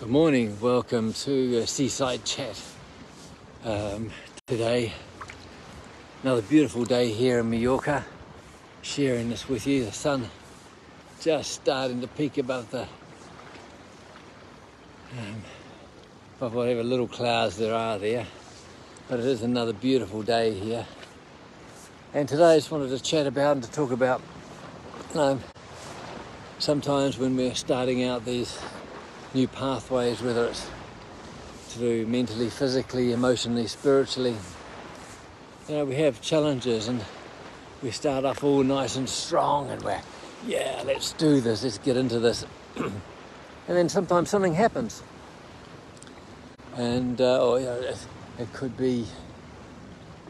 Good morning, welcome to Seaside Chat. Today, another beautiful day here in Mallorca, sharing this with you. The sun just starting to peak above the, above whatever little clouds there are there. But it is another beautiful day here. And today I just wanted to chat about and to talk about, sometimes when we're starting out these new pathways, whether it's to do mentally, physically, emotionally, spiritually. You know, we have challenges and we start off all nice and strong and we're, yeah, let's do this, let's get into this. And then sometimes something happens. And or, you know, it could be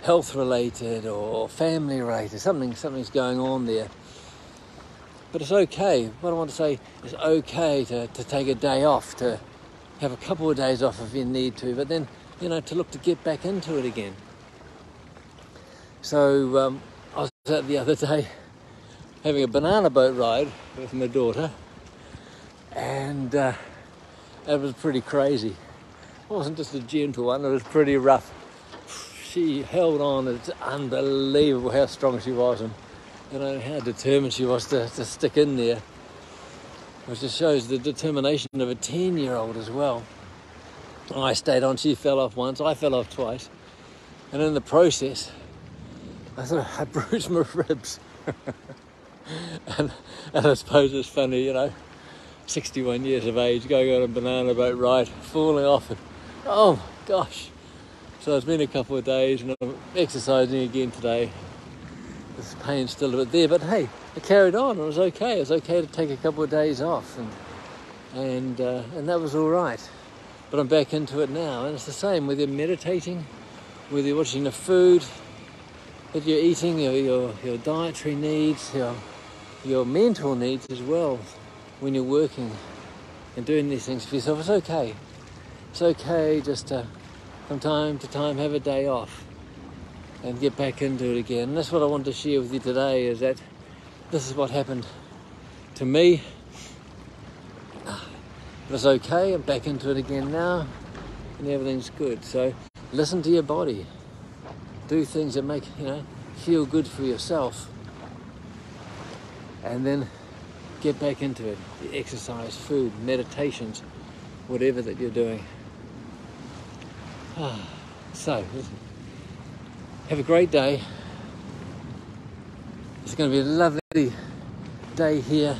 health related or family related, something's going on there. But it's okay. What I want to say is okay to take a day off, to have a couple of days off if you need to, but then, you know, to look to get back into it again. So I was out the other day having a banana boat ride with my daughter, and it was pretty crazy. It wasn't just a gentle one, it was pretty rough. She held on. It's unbelievable how strong she was, and you know, how determined she was to stick in there, which just shows the determination of a 10-year-old as well. I stayed on, she fell off once, I fell off twice. And in the process, I sort of, I bruised my ribs. and I suppose it's funny, you know, 61 years of age, going on a banana boat ride, falling off, and oh gosh. So it's been a couple of days and I'm exercising again today. The pain's still a bit there, but hey, I carried on. It was okay. It was okay to take a couple of days off, and that was all right. But I'm back into it now, and it's the same whether you're meditating, whether you're watching the food that you're eating, your dietary needs, your mental needs as well. When you're working and doing these things for yourself, it's okay. It's okay just to, from time to time, have a day off and get back into it again. And that's what I wanted to share with you today, is that this is what happened to me. It was okay, I'm back into it again now, and everything's good. So listen to your body. Do things that make, you know, feel good for yourself. And then get back into it. The exercise, food, meditations, whatever that you're doing. So, listen. Have a great day. It's going to be a lovely day here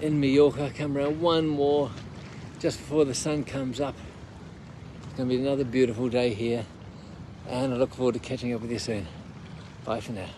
in Mallorca. Come around one more just before the sun comes up. It's going to be another beautiful day here, and I look forward to catching up with you soon. Bye for now.